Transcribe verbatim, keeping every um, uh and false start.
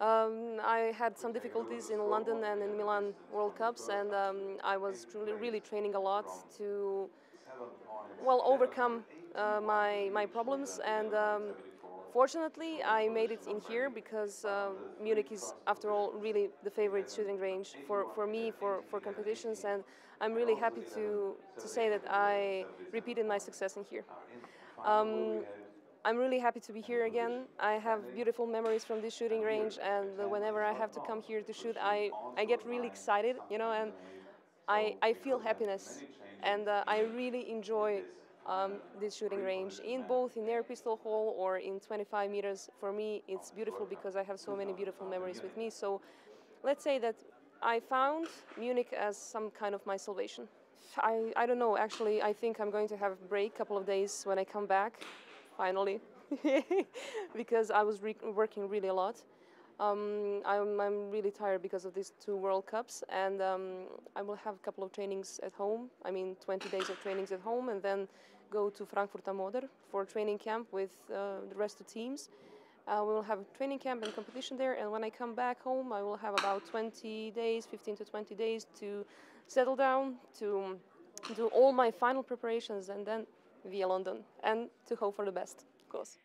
Um, I had some difficulties in London and in Milan World Cups, and um, I was truly, really training a lot to, well, overcome uh, my, my problems. And um, fortunately, I made it in here because uh, Munich is, after all, really the favorite shooting range for, for me, for, for competitions, and I'm really happy to, to say that I repeated my success in here. Um, I'm really happy to be here again. I have beautiful memories from this shooting range, and whenever I have to come here to shoot, I, I get really excited, you know, and I, I feel happiness. And uh, I really enjoy um, this shooting range, in both in air pistol hole or in twenty-five meters. For me, it's beautiful because I have so many beautiful memories with me. So let's say that I found Munich as some kind of my salvation. I, I don't know, actually, I think I'm going to have a break, couple of days when I come back. Finally, because I was re working really a lot. Um, I'm, I'm really tired because of these two World Cups, and um, I will have a couple of trainings at home. I mean, twenty days of trainings at home, and then go to Frankfurt am Main for training camp with uh, the rest of teams. Uh, we will have training camp and competition there, and when I come back home, I will have about twenty days, fifteen to twenty days to settle down, to do all my final preparations, and then via London, and to hope for the best, of course.